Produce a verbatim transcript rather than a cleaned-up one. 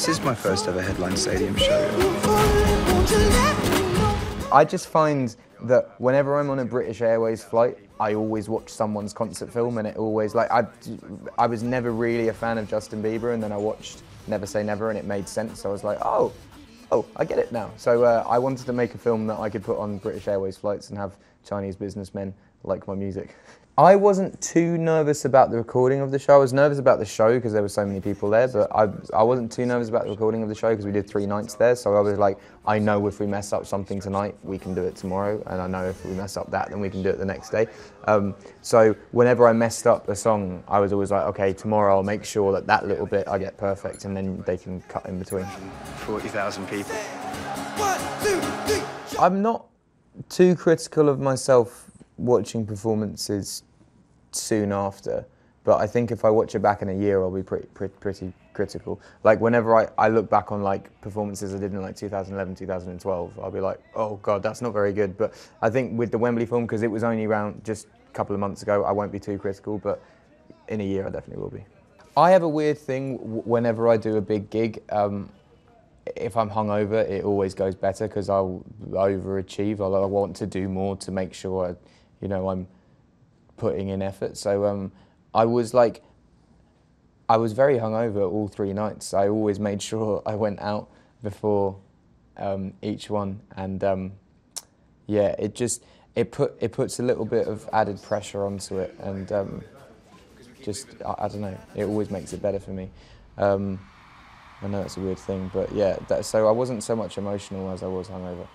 This is my first ever Headline Stadium show. I just find that whenever I'm on a British Airways flight, I always watch someone's concert film, and it always, like, I, I was never really a fan of Justin Bieber, and then I watched Never Say Never, and it made sense. So I was like, oh, oh, I get it now. So uh, I wanted to make a film that I could put on British Airways flights and have Chinese businessmen like my music. I wasn't too nervous about the recording of the show. I was nervous about the show because there were so many people there, but I, I wasn't too nervous about the recording of the show because we did three nights there, so I was like, I know if we mess up something tonight, we can do it tomorrow, and I know if we mess up that, then we can do it the next day. Um, so whenever I messed up a song, I was always like, okay, tomorrow I'll make sure that that little bit I get perfect, and then they can cut in between. forty thousand people. One, two, three. I'm not too critical of myself watching performances soon after, but I think if I watch it back in a year, I'll be pretty pretty, pretty critical. Like whenever I, I look back on like performances I did in like two thousand eleven, two thousand twelve, I'll be like, oh God, that's not very good. But I think with the Wembley film, because it was only around just a couple of months ago, I won't be too critical, but in a year I definitely will be. I have a weird thing whenever I do a big gig. Um, If I'm hungover, it always goes better because I'll overachieve. I'll, I want to do more to make sure, I, you know, I'm putting in effort. So um, I was like, I was very hungover all three nights. I always made sure I went out before um, each one, and um, yeah, it just it put it puts a little bit of added pressure onto it, and um, just I, I don't know, it always makes it better for me. Um, I know it's a weird thing, but yeah, that, so I wasn't so much emotional as I was hungover.